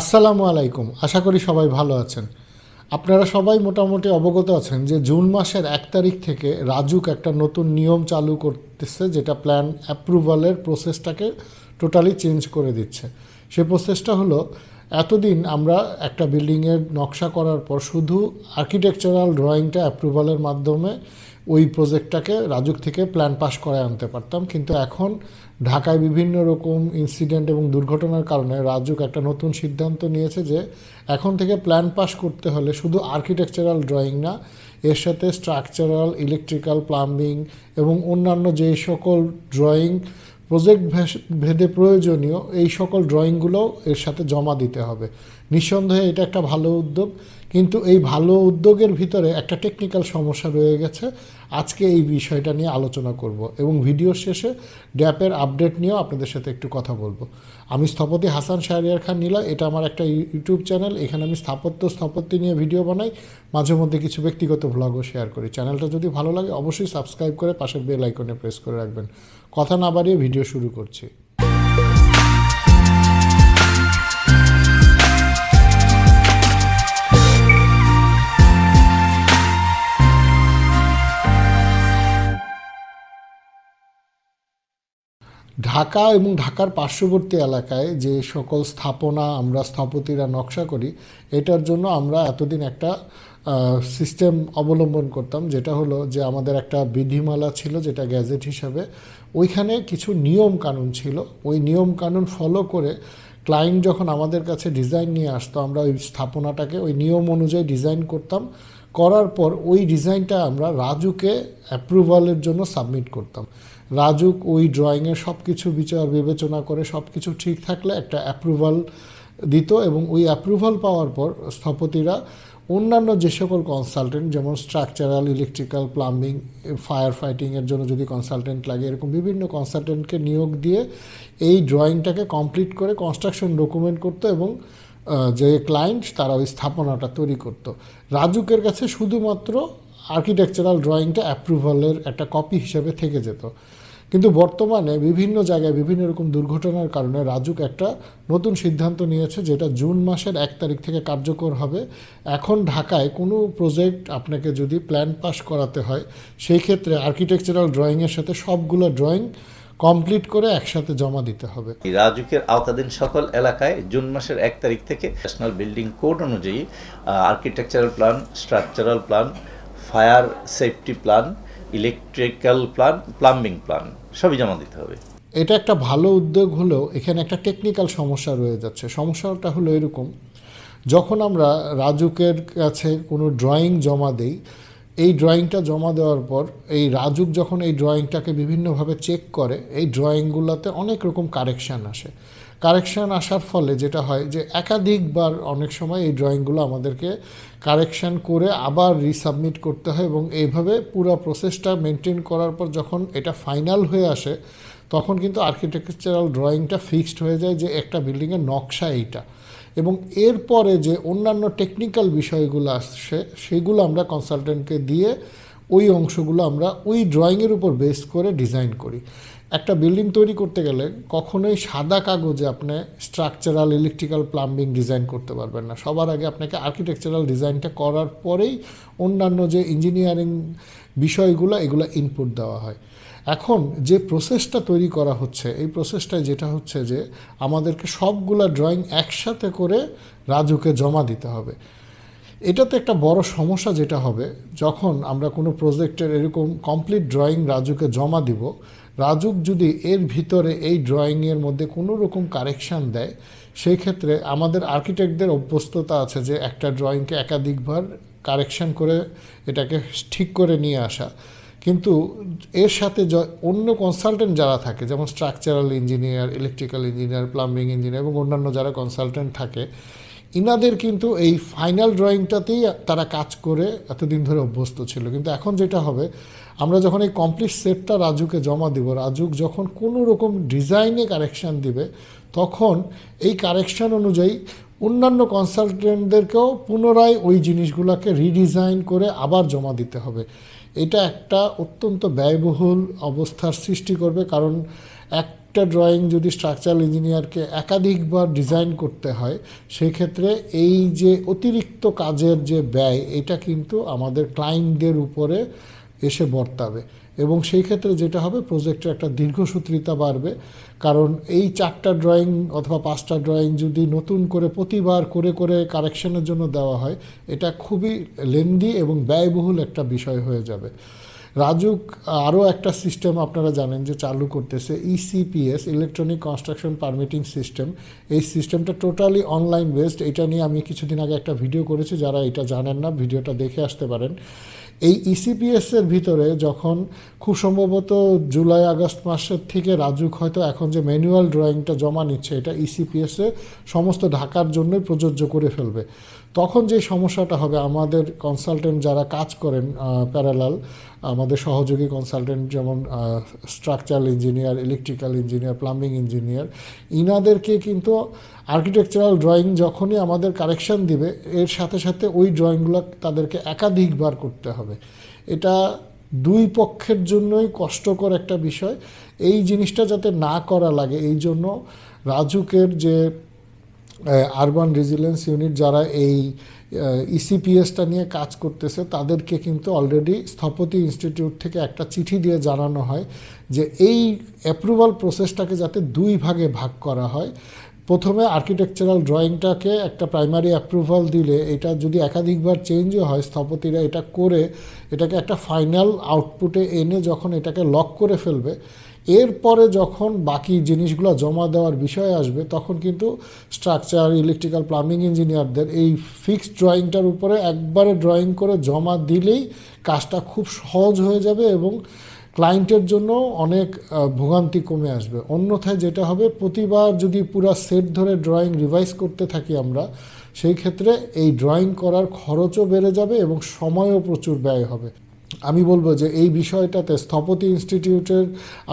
আসসালামু আলাইকুম। আশা করি সবাই ভালো আছেন। আপনারা সবাই মোটামুটি অবগত আছেন যে জুন মাসের 1 তারিখ থেকে রাজুক একটা নতুন নিয়ম চালু করতেছে, যেটা প্ল্যান অ্যাপ্রুভালের প্রসেসটাকে টোটালি চেঞ্জ করে দিচ্ছে। সেই প্রসেসটা হলো, এতদিন আমরা একটা বিল্ডিংয়ের নকশা করার পর শুধু আর্কিটেকচারাল ড্রয়িংটা অ্যাপ্রুভালের মাধ্যমে ওই প্রজেক্টটাকে রাজুক থেকে প্ল্যান পাস করায় আনতে পারতাম, কিন্তু এখন ঢাকায় বিভিন্ন রকম ইনসিডেন্ট এবং দুর্ঘটনার কারণে রাজুক একটা নতুন সিদ্ধান্ত নিয়েছে যে এখন থেকে প্ল্যান পাস করতে হলে শুধু আর্কিটেকচারাল ড্রয়িং না, এর সাথে স্ট্রাকচারাল, ইলেকট্রিক্যাল, প্লাম্বিং এবং অন্যান্য যে সকল ড্রয়িং প্রজেক্ট ভেদে প্রয়োজনীয় এই সকল ড্রয়িংগুলোও এর সাথে জমা দিতে হবে। নিঃসন্দেহে এটা একটা ভালো উদ্যোগ, কিন্তু এই ভালো উদ্যোগের ভিতরে একটা টেকনিক্যাল সমস্যা রয়ে গেছে। আজকে এই বিষয়টা নিয়ে আলোচনা করব এবং ভিডিওর শেষে ড্যাপের আপডেট নিয়েও আপনাদের সাথে একটু কথা বলবো। আমি স্থপতি হাসান শাহরিয়া খান নীলা, এটা আমার একটা ইউটিউব চ্যানেল। এখানে আমি স্থপতি নিয়ে ভিডিও বানাই, মাঝে মধ্যে কিছু ব্যক্তিগত ভ্লগও শেয়ার করি। চ্যানেলটা যদি ভালো লাগে অবশ্যই সাবস্ক্রাইব করে পাশের বেল আইকনে প্রেস করে রাখবেন। কথা না বাড়িয়ে ভিডিও শুরু করছি। ঢাকা এবং ঢাকার পার্শ্ববর্তী এলাকায় যে সকল স্থাপনা আমরা স্থপতিরা নকশা করি, এটার জন্য আমরা এতদিন একটা সিস্টেম অবলম্বন করতাম, যেটা হলো যে আমাদের একটা বিধিমালা ছিল, যেটা গ্যাজেট হিসাবে, ওইখানে কিছু নিয়ম কানুন ছিল। ওই নিয়ম কানুন ফলো করে ক্লায়েন্ট যখন আমাদের কাছে ডিজাইন নিয়ে আসতো, আমরা ওই স্থাপনাটাকে ওই নিয়ম অনুযায়ী ডিজাইন করতাম। করার পর ওই ডিজাইনটা আমরা রাজুকে অ্যাপ্রুভালের জন্য সাবমিট করতাম। রাজুক ওই ড্রয়িংয়ের সব কিছু বিচার বিবেচনা করে সব কিছু ঠিক থাকলে একটা অ্যাপ্রুভাল দিত, এবং ওই অ্যাপ্রুভাল পাওয়ার পর স্থপতিরা অন্যান্য যে সকল কনসালটেন্ট, যেমন স্ট্রাকচারাল, ইলেকট্রিক্যাল, প্লাম্বিং, ফায়ার ফাইটিংয়ের জন্য যদি কনসালটেন্ট লাগে, এরকম বিভিন্ন কনসালটেন্টকে নিয়োগ দিয়ে এই ড্রয়িংটাকে কমপ্লিট করে কনস্ট্রাকশন ডকুমেন্ট করতো এবং যে ক্লায়েন্ট তারা ওই স্থাপনাটা তৈরি করত। রাজুকের কাছে শুধুমাত্র আর্কিটেকচারাল ড্রয়িংটা অ্যাপ্রুভালের একটা কপি হিসেবে থেকে যেত। কিন্তু বর্তমানে বিভিন্ন জায়গায় বিভিন্ন রকম দুর্ঘটনার কারণে রাজুক একটা নতুন সিদ্ধান্ত নিয়েছে, যেটা জুন মাসের 1 তারিখ থেকে কার্যকর হবে। এখন ঢাকায় কোনো প্রজেক্ট আপনাকে যদি প্ল্যান পাস করাতে হয়, সেই ক্ষেত্রে আর্কিটেকচারাল ড্রয়িংয়ের সাথে সবগুলো ড্রয়িং কমপ্লিট করে একসাথে জমা দিতে হবে। রাজুকের আওতাধীন সকল এলাকায় জুন মাসের 1 তারিখ থেকে ন্যাশনাল বিল্ডিং কোড অনুযায়ী architectural plan, structural plan, fire safety plan, electrical plan, plumbing plan সবই জমা দিতে হবে। এটা একটা ভালো উদ্যোগ হলেও এখানে একটা টেকনিক্যাল সমস্যা রয়ে যাচ্ছে। সমস্যাটা হলো এরকম, যখন আমরা রাজুকের কাছে কোনো ড্রয়িং জমা দেই, এই ড্রয়িংটা জমা দেওয়ার পর এই রাজুক যখন এই ড্রয়িংটাকে বিভিন্নভাবে চেক করে, এই ড্রয়িংগুলোতে অনেক রকম কারেকশান আসে। কারেকশান আসার ফলে যেটা হয় যে একাধিকবার অনেক সময় এই ড্রয়িংগুলো আমাদেরকে কারেকশান করে আবার রিসাবমিট করতে হয়, এবং এইভাবে পুরো প্রসেসটা মেনটেন করার পর যখন এটা ফাইনাল হয়ে আসে, তখন কিন্তু আর্কিটেকচারাল ড্রয়িংটা ফিক্সড হয়ে যায় যে একটা বিল্ডিংয়ের নকশা এইটা। এবং এরপরে যে অন্যান্য টেকনিক্যাল বিষয়গুলো আসছে, সেগুলো আমরা কনসালটেন্টকে দিয়ে ওই অংশগুলো আমরা ওই ড্রয়িংয়ের উপর বেস করে ডিজাইন করি। একটা বিল্ডিং তৈরি করতে গেলে কখনোই সাদা কাগজে আপনি স্ট্রাকচারাল, ইলেকট্রিক্যাল, প্লাম্বিং ডিজাইন করতে পারবেন না। সবার আগে আপনাকে আর্কিটেকচারাল ডিজাইনটা করার পরেই অন্যান্য যে ইঞ্জিনিয়ারিং বিষয়গুলো, এগুলো ইনপুট দেওয়া হয়। এখন যে প্রসেসটা তৈরি করা হচ্ছে, এই প্রসেসটায় যেটা হচ্ছে যে আমাদেরকে সবগুলা ড্রয়িং একসাথে করে রাজুকে জমা দিতে হবে। এটাতে একটা বড় সমস্যা যেটা হবে, যখন আমরা কোনো প্রজেক্টের এরকম কমপ্লিট ড্রয়িং রাজুকে জমা দিব, রাজুক যদি এর ভিতরে এই ড্রয়িংয়ের মধ্যে কোনো রকম কারেকশান দেয়, সেই ক্ষেত্রে আমাদের আর্কিটেক্টদের অভ্যস্ততা আছে যে একটা ড্রয়িংকে একাধিকবার কারেকশান করে এটাকে ঠিক করে নিয়ে আসা। কিন্তু এর সাথে অন্য কনসালটেন্ট যারা থাকে, যেমন structural engineer, electrical engineer, plumbing engineer এবং অন্যান্য যারা কনসালটেন্ট থাকে, ইনাদের কিন্তু এই ফাইনাল ড্রয়িংটাতেই তারা কাজ করে এতদিন ধরে অভ্যস্ত ছিল। কিন্তু এখন যেটা হবে, আমরা যখন এই কমপ্লিট সেটটা রাজুকে জমা দিব, রাজুক যখন কোনো রকম ডিজাইনে কারেকশান দিবে, তখন এই কারেকশান অনুযায়ী অন্যান্য কনসালটেন্টদেরকেও পুনরায় ওই জিনিসগুলোকে রিডিজাইন করে আবার জমা দিতে হবে। এটা একটা অত্যন্ত ব্যয়বহুল অবস্থার সৃষ্টি করবে, কারণ এক একটা ড্রয়িং যদি স্ট্রাকচারাল ইঞ্জিনিয়ারকে একাধিকবার ডিজাইন করতে হয় সেই ক্ষেত্রে এই যে অতিরিক্ত কাজের যে ব্যয় এটা কিন্তু আমাদের ক্লায়েন্টদের উপরে এসে বর্তাবে এবং সেই ক্ষেত্রে যেটা হবে প্রজেক্টের একটা দীর্ঘসূত্রিতা বাড়বে। কারণ এই 4টা ড্রয়িং অথবা 5টা ড্রয়িং যদি নতুন করে প্রতিবার করে করে কারেকশনের জন্য দেওয়া হয় এটা খুবই লেন্দি এবং ব্যয়বহুল একটা বিষয় হয়ে যাবে। রাজুক আরও একটা সিস্টেম আপনারা জানেন যে চালু করতেছে, ECPS, electronic construction permitting system. এই সিস্টেমটা টোটালি অনলাইন বেসড। এটা নিয়ে আমি কিছুদিন আগে একটা ভিডিও করেছি, যারা এটা জানেন না ভিডিওটা দেখে আসতে পারেন। এই ইসিপিএসের ভিতরে যখন খুব সম্ভবত জুলাই আগস্ট মাসের থেকে রাজুক হয়তো এখন যে ম্যানুয়াল ড্রয়িংটা জমা নিচ্ছে এটা ইসিপিএসে সমস্ত ঢাকার জন্যই প্রযোজ্য করে ফেলবে। তখন যে সমস্যাটা হবে, আমাদের কনসালটেন্ট যারা কাজ করেন প্যারালাল, আমাদের সহযোগী কনসালটেন্ট যেমন structural engineer, electrical engineer, plumbing engineer, ইনাদেরকে কিন্তু আর্কিটেকচারাল ড্রয়িং যখনই আমাদের কারেকশান দিবে এর সাথে সাথে ওই ড্রয়িংগুলো তাদেরকে একাধিকবার করতে হবে। এটা দুই পক্ষের জন্যই কষ্টকর একটা বিষয়। এই জিনিসটা যাতে না করা লাগে এই জন্য রাজুকের যে আরবান রেজিলিয়েন্স ইউনিট যারা এই ইসিপিএসটা নিয়ে কাজ করতেছে তাদেরকে কিন্তু অলরেডি স্থপতি ইনস্টিটিউট থেকে একটা চিঠি দিয়ে জানানো হয় যে এই অ্যাপ্রুভাল প্রসেসটাকে যাতে দুই ভাগে ভাগ করা হয়। প্রথমে আর্কিটেকচারাল ড্রয়িংটাকে একটা প্রাইমারি অ্যাপ্রুভাল দিলে এটা যদি একাধিকবার চেঞ্জও হয় স্থপতিরা এটা করে এটাকে একটা ফাইনাল আউটপুটে এনে যখন এটাকে লক করে ফেলবে এরপরে যখন বাকি জিনিসগুলো জমা দেওয়ার বিষয় আসবে তখন কিন্তু স্ট্রাকচার, ইলেকট্রিক্যাল, প্লাম্বিং ইঞ্জিনিয়ারদের এই ফিক্সড ড্রয়িংটার উপরে একবারে ড্রয়িং করে জমা দিলেই কাজটা খুব সহজ হয়ে যাবে এবং ক্লায়েন্টের জন্য অনেক ভোগান্তি কমে আসবে। অন্যথায় যেটা হবে প্রতিবার যদি পুরা সেট ধরে ড্রয়িং রিভাইজ করতে থাকি আমরা সেই ক্ষেত্রে এই ড্রয়িং করার খরচও বেড়ে যাবে এবং সময়ও প্রচুর ব্যয় হবে। আমি বলবো যে এই বিষয়টাতে স্থপতি ইনস্টিটিউটের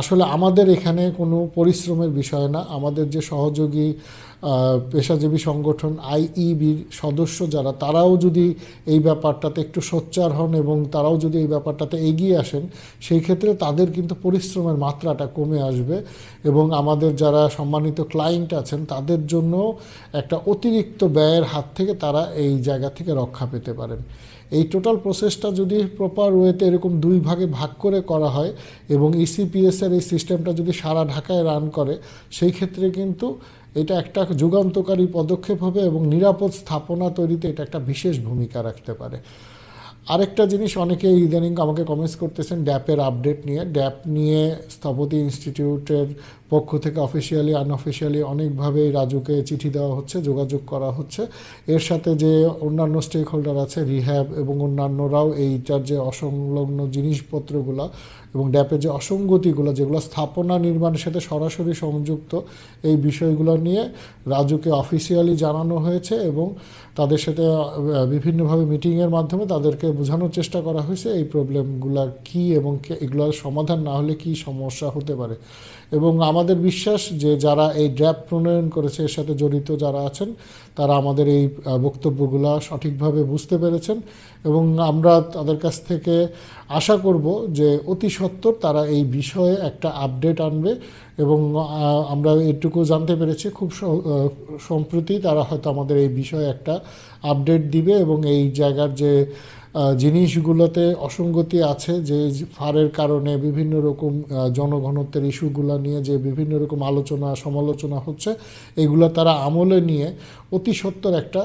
আসলে আমাদের এখানে কোনো পরিশ্রমের বিষয় না। আমাদের যে সহযোগী পেশাজীবী সংগঠন আইইবির সদস্য যারা, তারাও যদি এই ব্যাপারটাতে একটু সোচ্চার হন এবং তারাও যদি এই ব্যাপারটাতে এগিয়ে আসেন সেই ক্ষেত্রে তাদের কিন্তু পরিশ্রমের মাত্রাটা কমে আসবে এবং আমাদের যারা সম্মানিত ক্লায়েন্ট আছেন তাদের জন্য একটা অতিরিক্ত ব্যয়ের হাত থেকে তারা এই জায়গা থেকে রক্ষা পেতে পারেন। এই টোটাল প্রসেসটা যদি প্রপার ওয়েতে এরকম দুই ভাগে ভাগ করে করা হয় এবং ইসিপিএসের এই সিস্টেমটা যদি সারা ঢাকায় রান করে সেই ক্ষেত্রে কিন্তু এটা একটা যুগান্তকারী পদক্ষেপ হবে এবং নিরাপদ স্থাপনা তৈরিতে এটা একটা বিশেষ ভূমিকা রাখতে পারে। আরেকটা জিনিস, অনেকে ইদানিং আমাকে কমেন্টস করতেছেন ড্যাপের আপডেট নিয়ে। ড্যাপ নিয়ে স্থপতি ইনস্টিটিউটের পক্ষ থেকে অফিসিয়ালি আনঅফিসিয়ালি অনেকভাবে রাজুকে চিঠি দেওয়া হচ্ছে, যোগাযোগ করা হচ্ছে। এর সাথে যে অন্যান্য স্টেক হোল্ডার আছে, রিহ্যাব এবং অন্যান্যরাও এইটার যে অসংলগ্ন জিনিসপত্রগুলো এবং ড্যাপের যে অসঙ্গতিগুলো যেগুলো স্থাপনা নির্মাণের সাথে সরাসরি সংযুক্ত এই বিষয়গুলো নিয়ে রাজুকে অফিসিয়ালি জানানো হয়েছে এবং তাদের সাথে বিভিন্নভাবে মিটিংয়ের মাধ্যমে তাদেরকে বোঝানোর চেষ্টা করা হয়েছে এই প্রবলেমগুলো কী এবং এগুলোর সমাধান না হলে কী সমস্যা হতে পারে। এবং আমাদের বিশ্বাস যে যারা এই ড্যাপ প্রণয়ন করেছে এর সাথে জড়িত যারা আছেন তারা আমাদের এই বক্তব্যগুলো সঠিকভাবে বুঝতে পেরেছেন এবং আমরা তাদের কাছ থেকে আশা করব যে অতি সত্বর তারা এই বিষয়ে একটা আপডেট আনবে এবং আমরা এটুকু জানতে পেরেছি খুব সম্প্রতি তারা হয়তো আমাদের এই বিষয়ে একটা আপডেট দিবে এবং এই জায়গার যে জিনিসগুলোতে অসঙ্গতি আছে, যে ফারের কারণে বিভিন্ন রকম জনঘনত্বের ইস্যুগুলো নিয়ে যে বিভিন্ন রকম আলোচনা সমালোচনা হচ্ছে এগুলো তারা আমলে নিয়ে অতি সত্বর একটা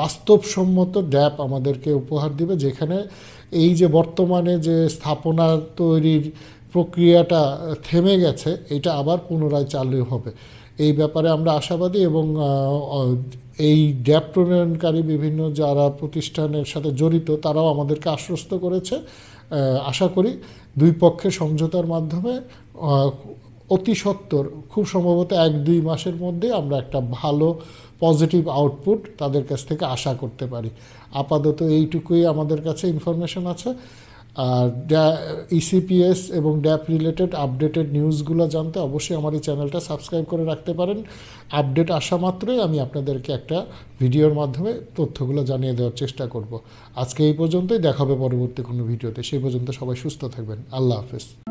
বাস্তবসম্মত ড্যাপ আমাদেরকে উপহার দিবে, যেখানে এই যে বর্তমানে যে স্থাপনা তৈরির প্রক্রিয়াটা থেমে গেছে এটা আবার পুনরায় চালু হবে। এই ব্যাপারে আমরা আশাবাদী এবং এই ড্যাপ প্রণয়নকারী বিভিন্ন যারা প্রতিষ্ঠানের সাথে জড়িত তারাও আমাদেরকে আশ্বস্ত করেছে। আশা করি দুই পক্ষের সমঝোতার মাধ্যমে অতি সত্বর খুব সম্ভবত 1-2 মাসের মধ্যে আমরা একটা ভালো পজিটিভ আউটপুট তাদের কাছ থেকে আশা করতে পারি। আপাতত এইটুকুই আমাদের কাছে ইনফরমেশন আছে। আর ইসিপিএস এবং ড্যাপ রিলেটেড আপডেটেড নিউজগুলো জানতে অবশ্যই আমার এই চ্যানেলটা সাবস্ক্রাইব করে রাখতে পারেন। আপডেট আসা মাত্রই আমি আপনাদেরকে একটা ভিডিওর মাধ্যমে তথ্যগুলো জানিয়ে দেওয়ার চেষ্টা করব। আজকে এই পর্যন্তই, দেখা হবে পরবর্তী কোনো ভিডিওতে। সেই পর্যন্ত সবাই সুস্থ থাকবেন। আল্লাহ হাফেজ।